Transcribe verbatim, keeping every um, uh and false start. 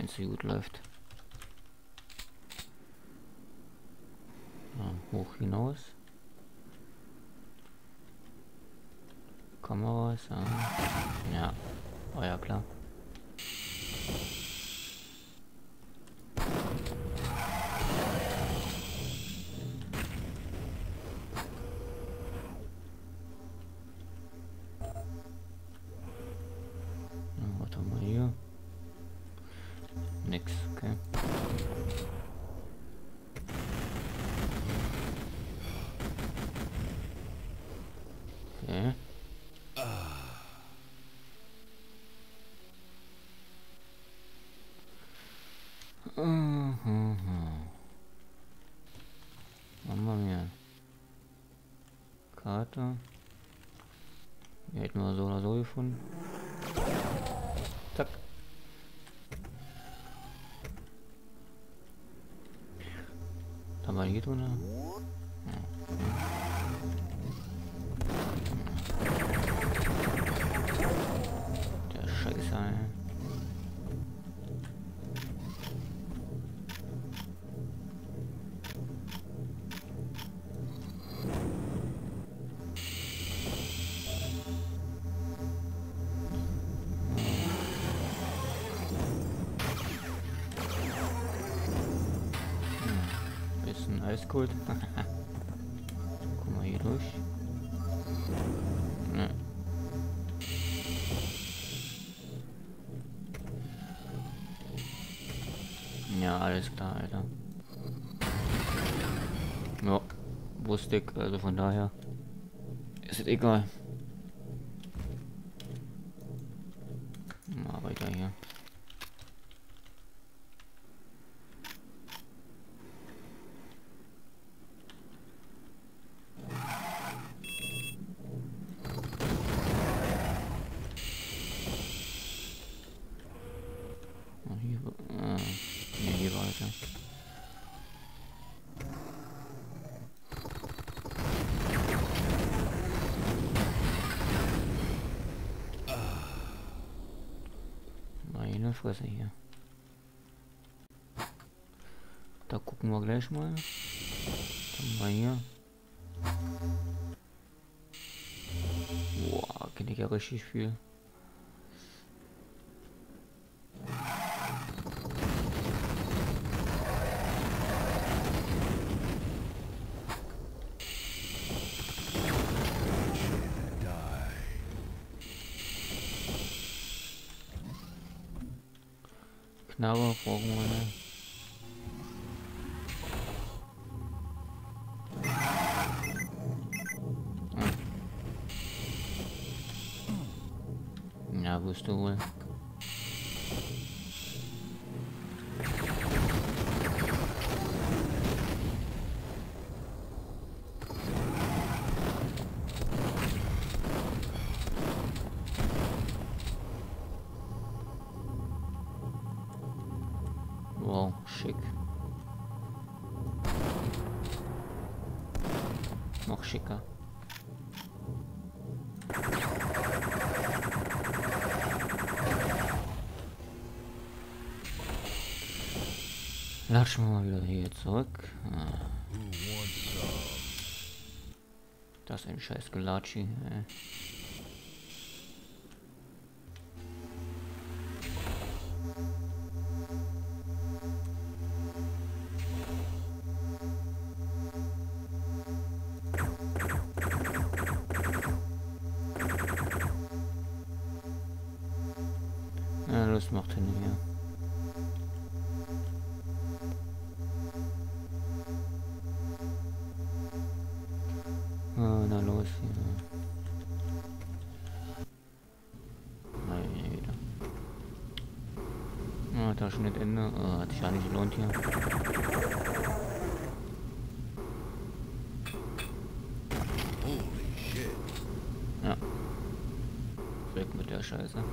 wenn es so gut läuft. So, hoch hinaus. Kameras. Äh, ja, oh ja, klar. Karte. Die hätten wir so oder so gefunden. Zack. Was haben wir hier drunter? Der Scheiße, ey. Alles gut. Guck mal hier durch. Ja. Ja, alles klar, Alter. Ja, wusste ich, also von daher ist es egal. Mal weiter hier. Fresse hier. Da gucken wir gleich mal. Dann mal hier. Boah, kenne ich ja richtig viel. Knabber brauchen wir nicht. Hm. Ja, wirst du wohl. Wow, schick. Noch schicker. Latschen wir mal wieder hier zurück. Das ist ein scheiß Gelatschi, ey. Das macht hin hier. Ah, na los hier. Nein, wieder. Ah, da schon nicht Ende. Ah, hat sich ja nicht gelohnt hier. Ja. Weg mit der Scheiße.